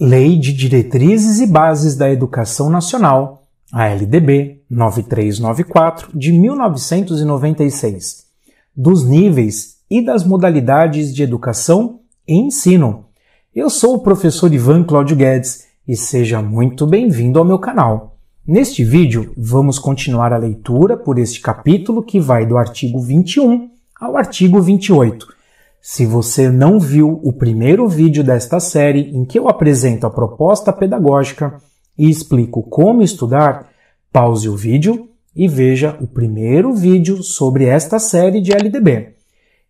Lei de Diretrizes e Bases da Educação Nacional, a LDB 9.394, de 1996, dos níveis e das modalidades de educação e ensino. Eu sou o professor Ivan Cláudio Guedes e seja muito bem-vindo ao meu canal. Neste vídeo, vamos continuar a leitura por este capítulo que vai do artigo 21 ao artigo 28. Se você não viu o primeiro vídeo desta série em que eu apresento a proposta pedagógica e explico como estudar, pause o vídeo e veja o primeiro vídeo sobre esta série de LDB.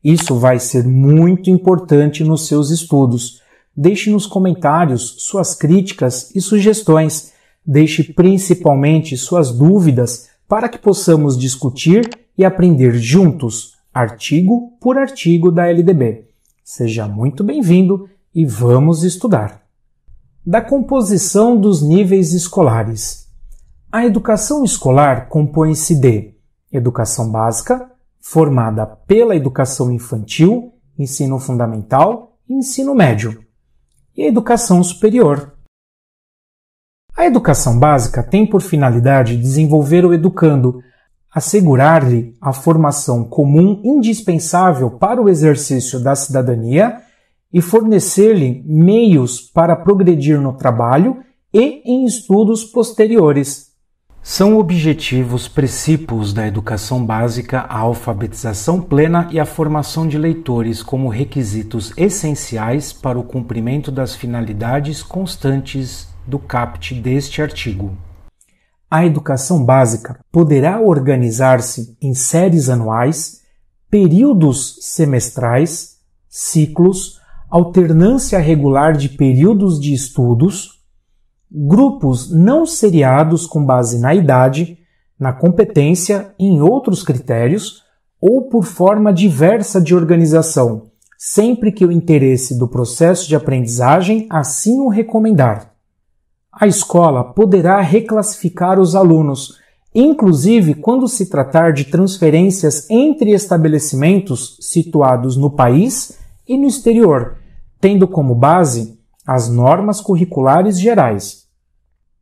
Isso vai ser muito importante nos seus estudos. Deixe nos comentários suas críticas e sugestões. Deixe principalmente suas dúvidas para que possamos discutir e aprender juntos, artigo por artigo da LDB. Seja muito bem-vindo e vamos estudar. Da composição dos níveis escolares. A educação escolar compõe-se de educação básica, formada pela educação infantil, ensino fundamental e ensino médio, e a educação superior. A educação básica tem por finalidade desenvolver o educando, assegurar-lhe a formação comum indispensável para o exercício da cidadania e fornecer-lhe meios para progredir no trabalho e em estudos posteriores. São objetivos princípios da educação básica a alfabetização plena e a formação de leitores como requisitos essenciais para o cumprimento das finalidades constantes do caput deste artigo. A educação básica poderá organizar-se em séries anuais, períodos semestrais, ciclos, alternância regular de períodos de estudos, grupos não seriados com base na idade, na competência e em outros critérios, ou por forma diversa de organização, sempre que o interesse do processo de aprendizagem assim o recomendar. A escola poderá reclassificar os alunos, inclusive quando se tratar de transferências entre estabelecimentos situados no país e no exterior, tendo como base as normas curriculares gerais.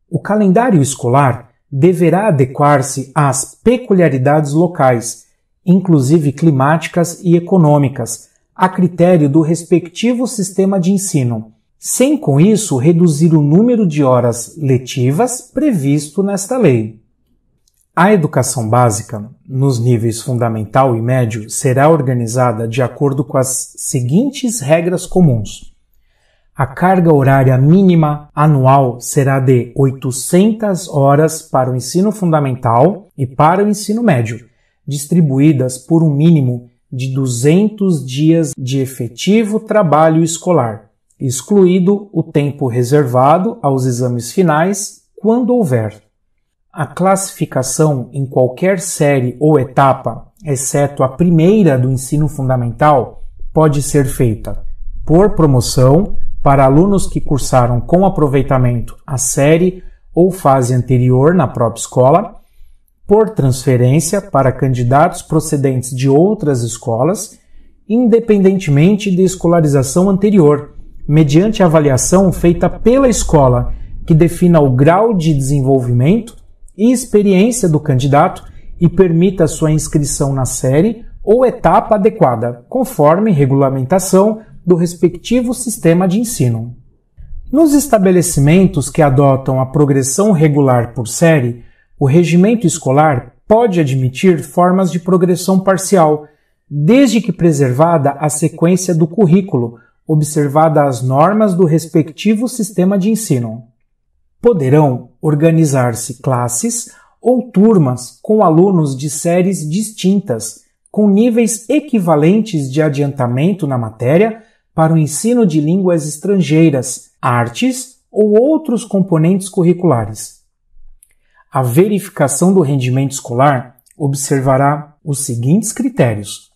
O calendário escolar deverá adequar-se às peculiaridades locais, inclusive climáticas e econômicas, a critério do respectivo sistema de ensino, sem com isso reduzir o número de horas letivas previsto nesta lei. A educação básica, nos níveis fundamental e médio, será organizada de acordo com as seguintes regras comuns. A carga horária mínima anual será de 800 horas para o ensino fundamental e para o ensino médio, distribuídas por um mínimo de 200 dias de efetivo trabalho escolar, excluído o tempo reservado aos exames finais, quando houver. A classificação em qualquer série ou etapa, exceto a primeira do ensino fundamental, pode ser feita por promoção para alunos que cursaram com aproveitamento a série ou fase anterior na própria escola, por transferência para candidatos procedentes de outras escolas, independentemente da escolarização anterior, mediante avaliação feita pela escola, que defina o grau de desenvolvimento e experiência do candidato e permita sua inscrição na série ou etapa adequada, conforme regulamentação do respectivo sistema de ensino. Nos estabelecimentos que adotam a progressão regular por série, o regimento escolar pode admitir formas de progressão parcial, desde que preservada a sequência do currículo, observada as normas do respectivo sistema de ensino. Poderão organizar-se classes ou turmas com alunos de séries distintas, com níveis equivalentes de adiantamento na matéria para o ensino de línguas estrangeiras, artes ou outros componentes curriculares. A verificação do rendimento escolar observará os seguintes critérios: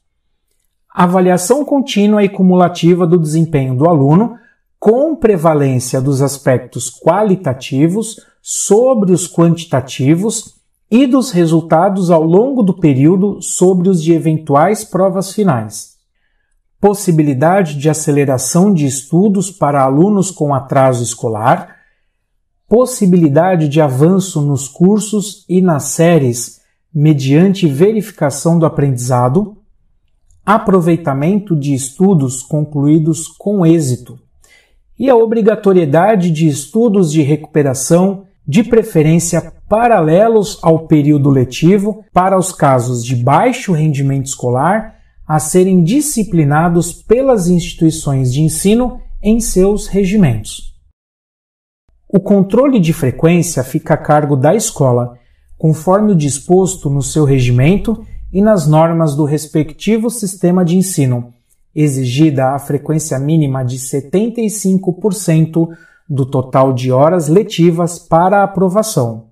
avaliação contínua e cumulativa do desempenho do aluno, com prevalência dos aspectos qualitativos sobre os quantitativos e dos resultados ao longo do período sobre os de eventuais provas finais. possibilidade de aceleração de estudos para alunos com atraso escolar, possibilidade de avanço nos cursos e nas séries mediante verificação do aprendizado, aproveitamento de estudos concluídos com êxito e a obrigatoriedade de estudos de recuperação, de preferência paralelos ao período letivo, para os casos de baixo rendimento escolar a serem disciplinados pelas instituições de ensino em seus regimentos. O controle de frequência fica a cargo da escola, conforme o disposto no seu regimento e nas normas do respectivo sistema de ensino, exigida a frequência mínima de 75% do total de horas letivas para aprovação.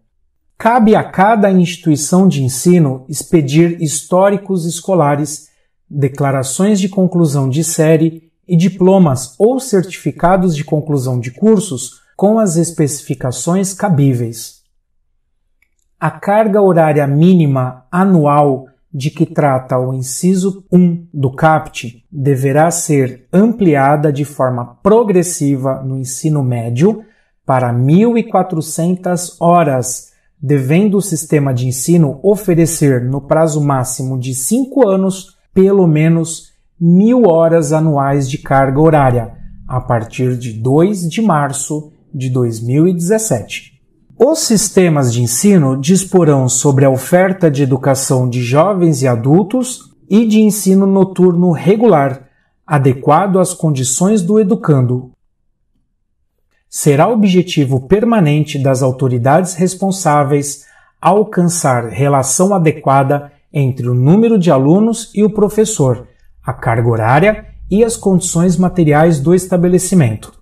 Cabe a cada instituição de ensino expedir históricos escolares, declarações de conclusão de série e diplomas ou certificados de conclusão de cursos com as especificações cabíveis. A carga horária mínima anual de que trata o inciso 1 do CAPT deverá ser ampliada de forma progressiva no ensino médio para 1.400 horas, devendo o sistema de ensino oferecer, no prazo máximo de 5 anos, pelo menos 1.000 horas anuais de carga horária, a partir de 2 de março de 2017. Os sistemas de ensino disporão sobre a oferta de educação de jovens e adultos e de ensino noturno regular, adequado às condições do educando. Será objetivo permanente das autoridades responsáveis alcançar relação adequada entre o número de alunos e o professor, a carga horária e as condições materiais do estabelecimento.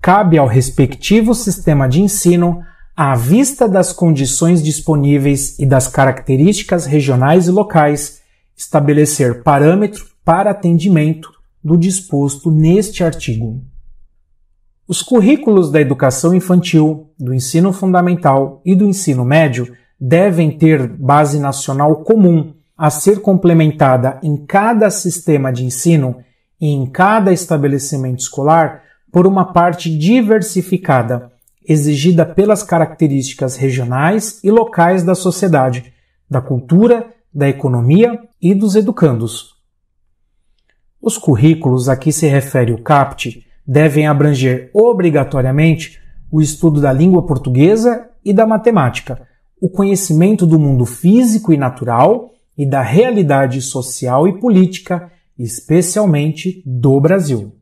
Cabe ao respectivo sistema de ensino, à vista das condições disponíveis e das características regionais e locais, estabelecer parâmetro para atendimento do disposto neste artigo. Os currículos da educação infantil, do ensino fundamental e do ensino médio devem ter base nacional comum a ser complementada em cada sistema de ensino e em cada estabelecimento escolar por uma parte diversificada, exigida pelas características regionais e locais da sociedade, da cultura, da economia e dos educandos. Os currículos a que se refere o CAPT devem abranger obrigatoriamente o estudo da língua portuguesa e da matemática, o conhecimento do mundo físico e natural e da realidade social e política, especialmente do Brasil.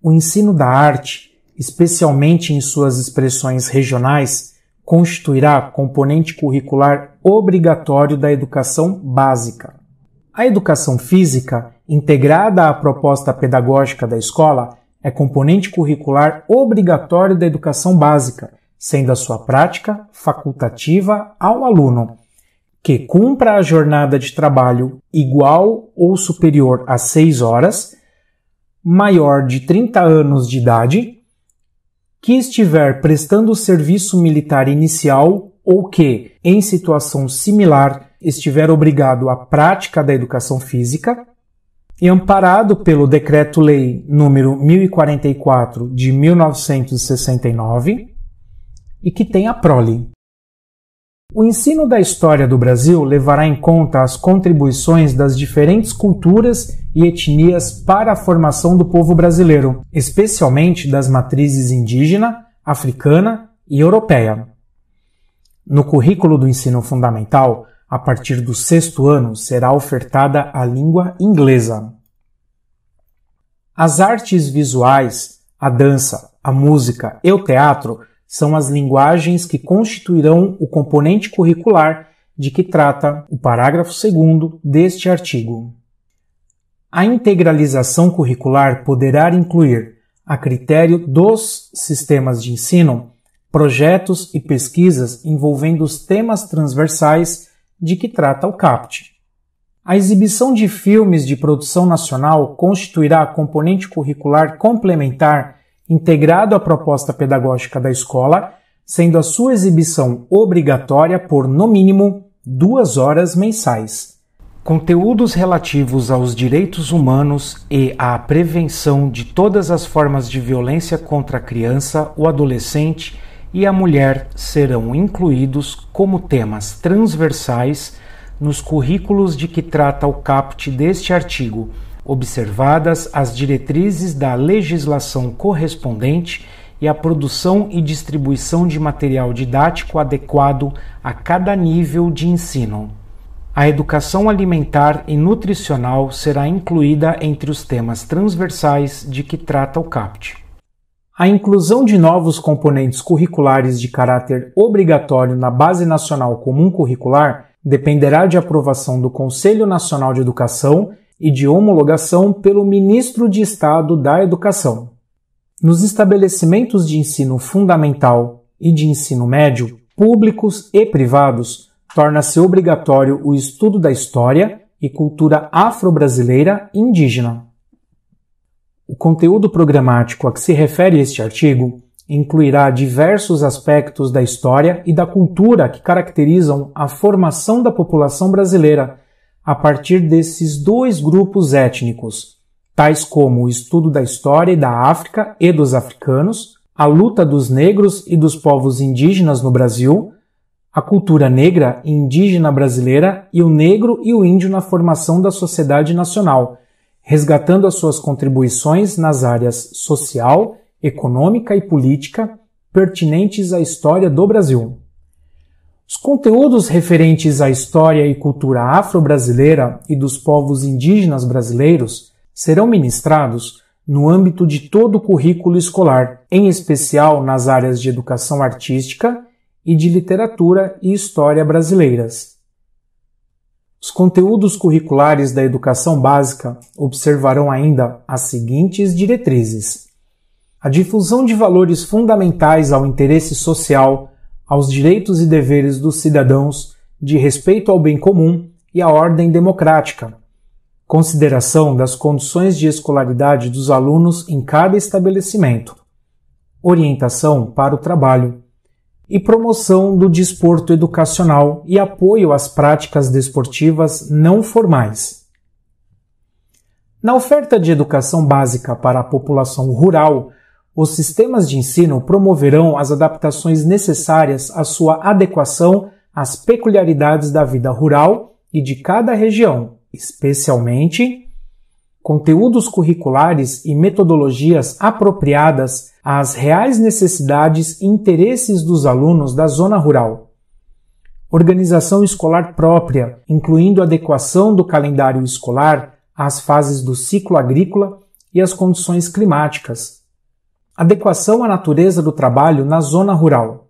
O ensino da arte, especialmente em suas expressões regionais, constituirá componente curricular obrigatório da educação básica. A educação física, integrada à proposta pedagógica da escola, é componente curricular obrigatório da educação básica, sendo a sua prática facultativa ao aluno, que cumpra a jornada de trabalho igual ou superior a 6 horas, maior de 30 anos de idade, que estiver prestando o serviço militar inicial ou que, em situação similar, estiver obrigado à prática da educação física e amparado pelo Decreto-Lei número 1044 de 1969 e que tenha prole. O ensino da história do Brasil levará em conta as contribuições das diferentes culturas e etnias para a formação do povo brasileiro, especialmente das matrizes indígena, africana e europeia. No currículo do ensino fundamental, a partir do 6º ano, será ofertada a língua inglesa. As artes visuais, a dança, a música e o teatro são as linguagens que constituirão o componente curricular de que trata o parágrafo 2º deste artigo. A integralização curricular poderá incluir, a critério dos sistemas de ensino, projetos e pesquisas envolvendo os temas transversais de que trata o CAPT. A exibição de filmes de produção nacional constituirá componente curricular complementar integrado à proposta pedagógica da escola, sendo a sua exibição obrigatória por, no mínimo, 2 horas mensais. Conteúdos relativos aos direitos humanos e à prevenção de todas as formas de violência contra a criança, o adolescente e a mulher serão incluídos como temas transversais nos currículos de que trata o caput deste artigo, observadas as diretrizes da legislação correspondente e a produção e distribuição de material didático adequado a cada nível de ensino. A educação alimentar e nutricional será incluída entre os temas transversais de que trata o caput. A inclusão de novos componentes curriculares de caráter obrigatório na Base Nacional Comum Curricular dependerá de aprovação do Conselho Nacional de Educação e de homologação pelo Ministro de Estado da Educação. Nos estabelecimentos de ensino fundamental e de ensino médio, públicos e privados, torna-se obrigatório o estudo da história e cultura afro-brasileira e indígena. O conteúdo programático a que se refere este artigo incluirá diversos aspectos da história e da cultura que caracterizam a formação da população brasileira a partir desses dois grupos étnicos, tais como o estudo da história e da África e dos africanos, a luta dos negros e dos povos indígenas no Brasil, a cultura negra e indígena brasileira e o negro e o índio na formação da sociedade nacional, resgatando as suas contribuições nas áreas social, econômica e política pertinentes à história do Brasil. Os conteúdos referentes à história e cultura afro-brasileira e dos povos indígenas brasileiros serão ministrados no âmbito de todo o currículo escolar, em especial nas áreas de educação artística e de literatura e história brasileiras. Os conteúdos curriculares da educação básica observarão ainda as seguintes diretrizes: a difusão de valores fundamentais ao interesse social, aos direitos e deveres dos cidadãos, de respeito ao bem comum e à ordem democrática, consideração das condições de escolaridade dos alunos em cada estabelecimento, orientação para o trabalho, e promoção do desporto educacional e apoio às práticas desportivas não formais. Na oferta de educação básica para a população rural, os sistemas de ensino promoverão as adaptações necessárias à sua adequação às peculiaridades da vida rural e de cada região, especialmente conteúdos curriculares e metodologias apropriadas às reais necessidades e interesses dos alunos da zona rural. Organização escolar própria, incluindo adequação do calendário escolar às fases do ciclo agrícola e às condições climáticas. Adequação à natureza do trabalho na zona rural.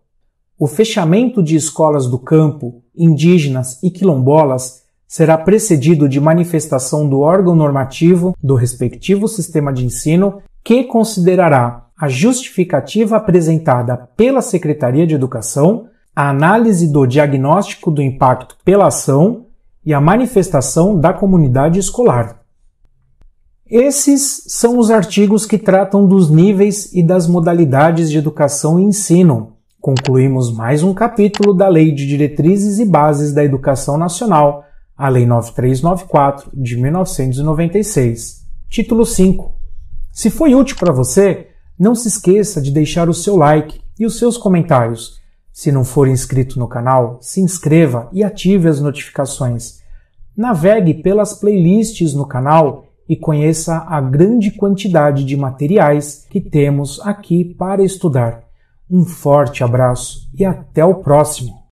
O fechamento de escolas do campo, indígenas e quilombolas será precedido de manifestação do órgão normativo do respectivo sistema de ensino, que considerará a justificativa apresentada pela Secretaria de Educação, a análise do diagnóstico do impacto pela ação e a manifestação da comunidade escolar. Esses são os artigos que tratam dos níveis e das modalidades de educação e ensino. Concluímos mais um capítulo da Lei de Diretrizes e Bases da Educação Nacional, a Lei 9.394, de 1996. Título 5. Se foi útil para você, não se esqueça de deixar o seu like e os seus comentários. Se não for inscrito no canal, se inscreva e ative as notificações. Navegue pelas playlists no canal e conheça a grande quantidade de materiais que temos aqui para estudar. Um forte abraço e até o próximo!